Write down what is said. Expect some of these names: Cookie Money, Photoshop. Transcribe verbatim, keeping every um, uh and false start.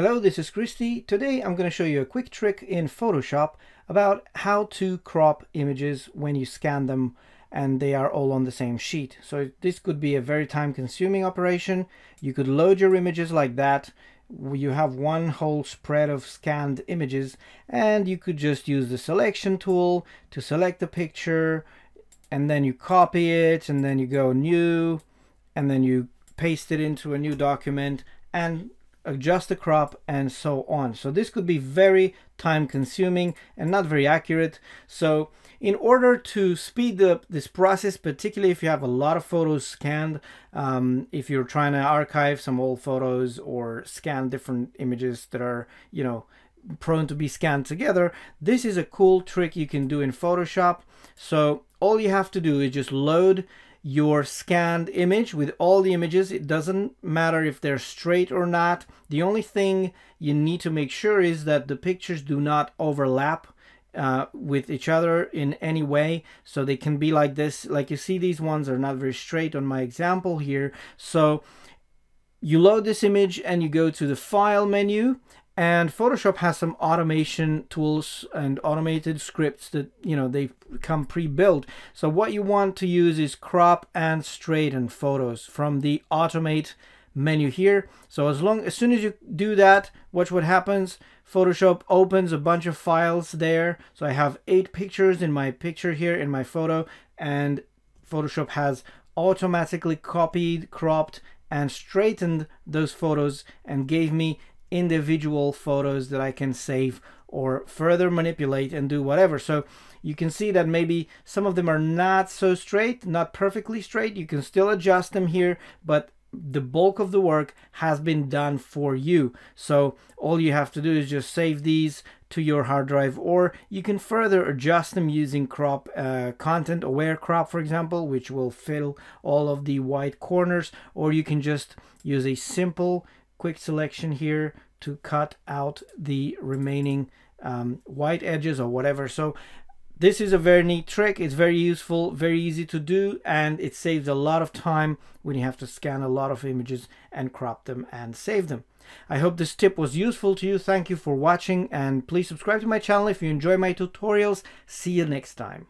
Hello, this is Christy. Today I'm going to show you a quick trick in Photoshop about how to crop images when you scan them and they are all on the same sheet. So this could be a very time-consuming operation. You could load your images like that. You have one whole spread of scanned images and you could just use the selection tool to select the picture and then you copy it and then you go new and then you paste it into a new document and adjust the crop and so on. So this could be very time consuming and not very accurate. So in order to speed up this process, particularly if you have a lot of photos scanned, um, if you're trying to archive some old photos or scan different images that are, you know, prone to be scanned together, this is a cool trick you can do in Photoshop. So all you have to do is just load your scanned image with all the images. It doesn't matter if they're straight or not. The only thing you need to make sure is that the pictures do not overlap uh, with each other in any way. So they can be like this, like you see these ones are not very straight on my example here. So you load this image and you go to the file menu, and Photoshop has some automation tools and automated scripts that, you know, they come pre-built. So what you want to use is crop and straighten photos from the automate menu here. So as long as soon as you do that, watch what happens. Photoshop opens a bunch of files there. So I have eight pictures in my picture here in my photo, and Photoshop has automatically copied, cropped, and straightened those photos and gave me individual photos that I can save or further manipulate and do whatever. So you can see that maybe some of them are not so straight, not perfectly straight. You can still adjust them here, but the bulk of the work has been done for you. So all you have to do is just save these to your hard drive, or you can further adjust them using crop uh, content aware crop, for example, which will fill all of the white corners, or you can just use a simple quick selection here to cut out the remaining um, white edges or whatever. So this is a very neat trick. It's very useful, very easy to do, and it saves a lot of time when you have to scan a lot of images and crop them and save them. I hope this tip was useful to you. Thank you for watching, and please subscribe to my channel if you enjoy my tutorials. See you next time.